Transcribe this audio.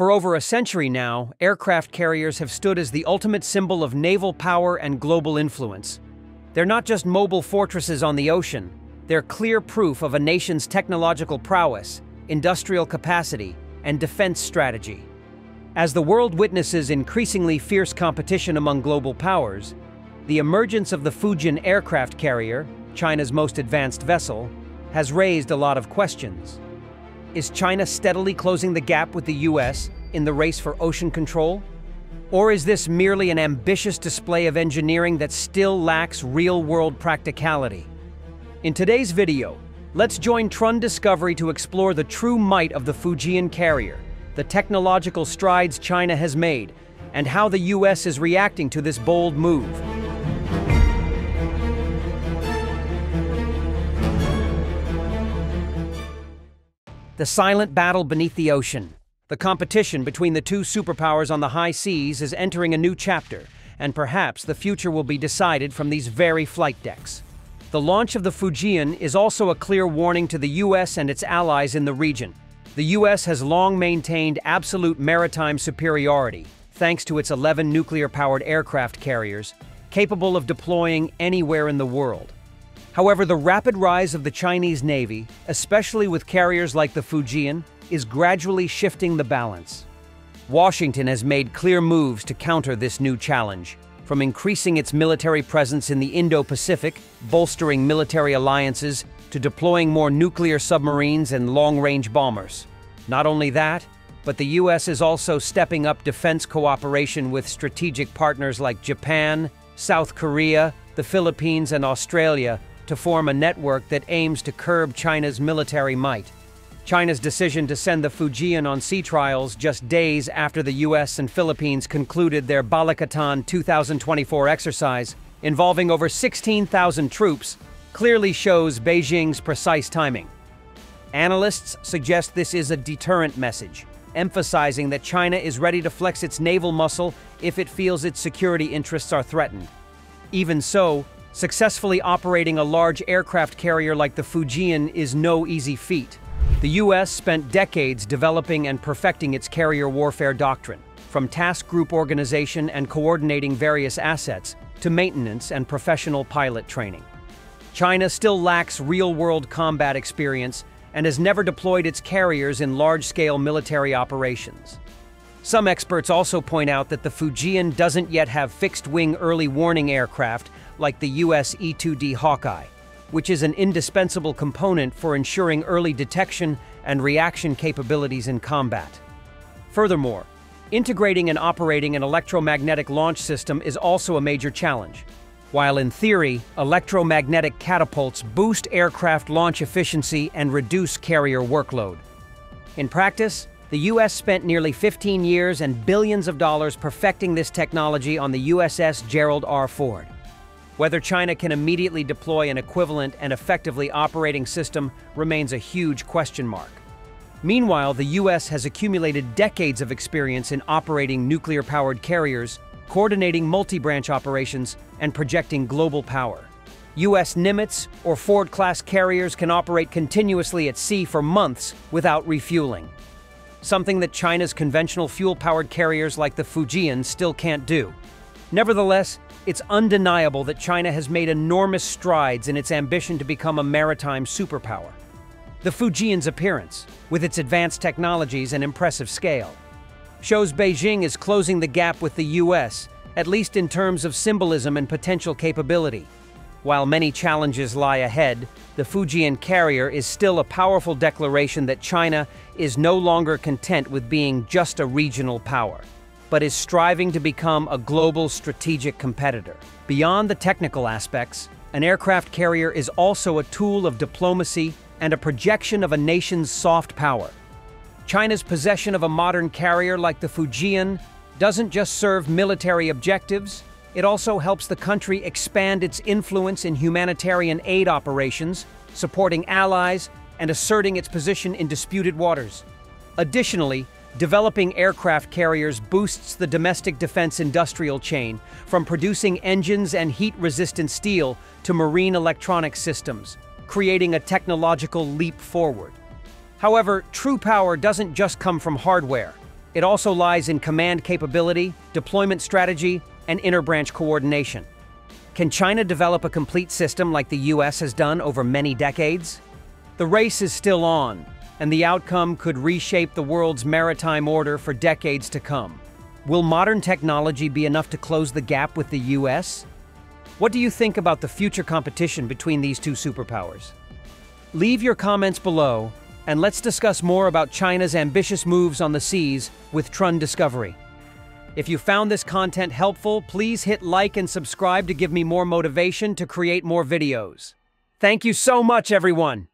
For over a century now, aircraft carriers have stood as the ultimate symbol of naval power and global influence. They're not just mobile fortresses on the ocean, they're clear proof of a nation's technological prowess, industrial capacity, and defense strategy. As the world witnesses increasingly fierce competition among global powers, the emergence of the Fujian aircraft carrier, China's most advanced vessel, has raised a lot of questions. Is China steadily closing the gap with the US in the race for ocean control? Or is this merely an ambitious display of engineering that still lacks real-world practicality? In today's video, let's join Trun Discovery to explore the true might of the Fujian carrier, the technological strides China has made, and how the US is reacting to this bold move. The silent battle beneath the ocean. The competition between the two superpowers on the high seas is entering a new chapter, and perhaps the future will be decided from these very flight decks. The launch of the Fujian is also a clear warning to the US and its allies in the region. The US has long maintained absolute maritime superiority, thanks to its 11 nuclear-powered aircraft carriers, capable of deploying anywhere in the world. However, the rapid rise of the Chinese Navy, especially with carriers like the Fujian, is gradually shifting the balance. Washington has made clear moves to counter this new challenge, from increasing its military presence in the Indo-Pacific, bolstering military alliances, to deploying more nuclear submarines and long-range bombers. Not only that, but the US is also stepping up defense cooperation with strategic partners like Japan, South Korea, the Philippines, and Australia, to form a network that aims to curb China's military might. China's decision to send the Fujian on sea trials just days after the US and Philippines concluded their Balikitan 2024 exercise, involving over 16,000 troops, clearly shows Beijing's precise timing. Analysts suggest this is a deterrent message, emphasizing that China is ready to flex its naval muscle if it feels its security interests are threatened. Even so, successfully operating a large aircraft carrier like the Fujian is no easy feat. The US spent decades developing and perfecting its carrier warfare doctrine, from task group organization and coordinating various assets to maintenance and professional pilot training. China still lacks real-world combat experience and has never deployed its carriers in large-scale military operations. Some experts also point out that the Fujian doesn't yet have fixed-wing early warning aircraft like the US E2D Hawkeye, which is an indispensable component for ensuring early detection and reaction capabilities in combat. Furthermore, integrating and operating an electromagnetic launch system is also a major challenge. While in theory, electromagnetic catapults boost aircraft launch efficiency and reduce carrier workload, in practice, the US spent nearly 15 years and billions of dollars perfecting this technology on the USS Gerald R. Ford. Whether China can immediately deploy an equivalent and effectively operating system remains a huge question mark. Meanwhile, the US has accumulated decades of experience in operating nuclear-powered carriers, coordinating multi-branch operations, and projecting global power. US Nimitz or Ford-class carriers can operate continuously at sea for months without refueling, something that China's conventional fuel-powered carriers like the Fujian still can't do. Nevertheless, it's undeniable that China has made enormous strides in its ambition to become a maritime superpower. The Fujian's appearance, with its advanced technologies and impressive scale, shows Beijing is closing the gap with the US, at least in terms of symbolism and potential capability. While many challenges lie ahead, the Fujian carrier is still a powerful declaration that China is no longer content with being just a regional power, but is striving to become a global strategic competitor. Beyond the technical aspects, an aircraft carrier is also a tool of diplomacy and a projection of a nation's soft power. China's possession of a modern carrier like the Fujian doesn't just serve military objectives, it also helps the country expand its influence in humanitarian aid operations, supporting allies, and asserting its position in disputed waters. Additionally, developing aircraft carriers boosts the domestic defense industrial chain, from producing engines and heat-resistant steel to marine electronic systems, creating a technological leap forward. However, true power doesn't just come from hardware. It also lies in command capability, deployment strategy, and interbranch coordination. Can China develop a complete system like the US has done over many decades? The race is still on, and the outcome could reshape the world's maritime order for decades to come. Will modern technology be enough to close the gap with the US? What do you think about the future competition between these two superpowers? Leave your comments below, and let's discuss more about China's ambitious moves on the seas with Trun Discovery. If you found this content helpful, please hit like and subscribe to give me more motivation to create more videos. Thank you so much, everyone!